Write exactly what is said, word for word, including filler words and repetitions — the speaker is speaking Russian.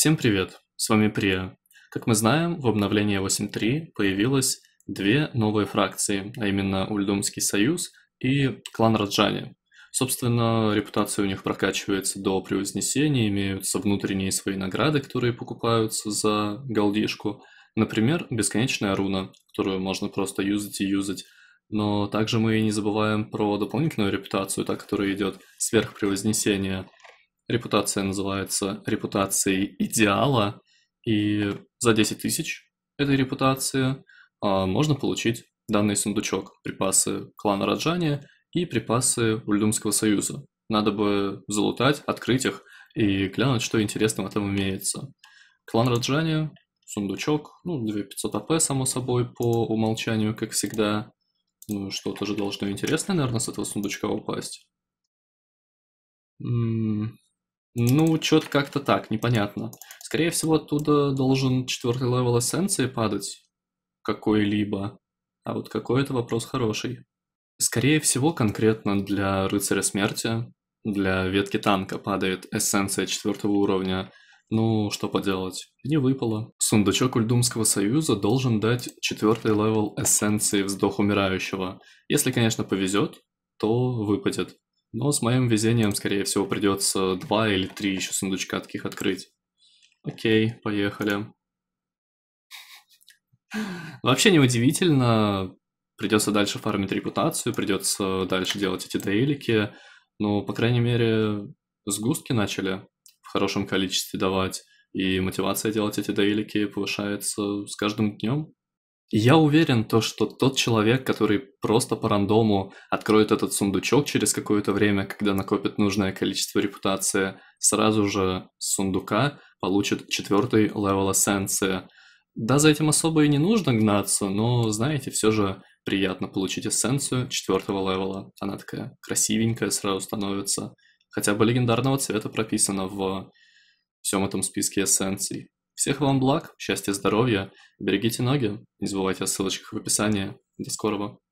Всем привет, с вами Прия. Как мы знаем, в обновлении восемь точка три появилось две новые фракции, а именно Ульдумский Союз и Клан Раджани. Собственно, репутация у них прокачивается до превознесения, имеются внутренние свои награды, которые покупаются за голдишку. Например, Бесконечная Руна, которую можно просто юзать и юзать. Но также мы не забываем про дополнительную репутацию, та, которая идет сверх превознесения. Репутация называется репутацией идеала, и за десять тысяч этой репутации а, можно получить данный сундучок, припасы клана Раджани и припасы Ульдумского Союза. Надо бы залутать, открыть их и глянуть, что интересного там имеется. Клан Раджани, сундучок, ну, две тысячи пятьсот АП, само собой, по умолчанию, как всегда. Ну, что-то же должно интересное, наверное, с этого сундучка упасть. М-м- Ну, что-то как-то так, непонятно. Скорее всего, оттуда должен четвертый левел эссенции падать. Какой-либо. А вот какой это вопрос хороший. Скорее всего, конкретно для Рыцаря Смерти, для ветки танка падает эссенция четвертого уровня. Ну, что поделать, не выпало. Сундучок Ульдумского Союза должен дать четвертый левел эссенции Вздох Умирающего. Если, конечно, повезет, то выпадет. Но с моим везением, скорее всего, придется два или три еще сундучка таких открыть. Окей, поехали. Вообще неудивительно. Придется дальше фармить репутацию, придется дальше делать эти дейлики. Но, по крайней мере, сгустки начали в хорошем количестве давать. И мотивация делать эти дейлики повышается с каждым днем. Я уверен, то, что тот человек, который просто по рандому откроет этот сундучок через какое-то время, когда накопит нужное количество репутации, сразу же с сундука получит четвертый левел эссенции. Да, за этим особо и не нужно гнаться, но, знаете, все же приятно получить эссенцию четвертого левела. Она такая красивенькая сразу становится. Хотя бы легендарного цвета прописано в всем этом списке эссенций. Всех вам благ, счастья, здоровья, берегите ноги, не забывайте о ссылочках в описании. До скорого!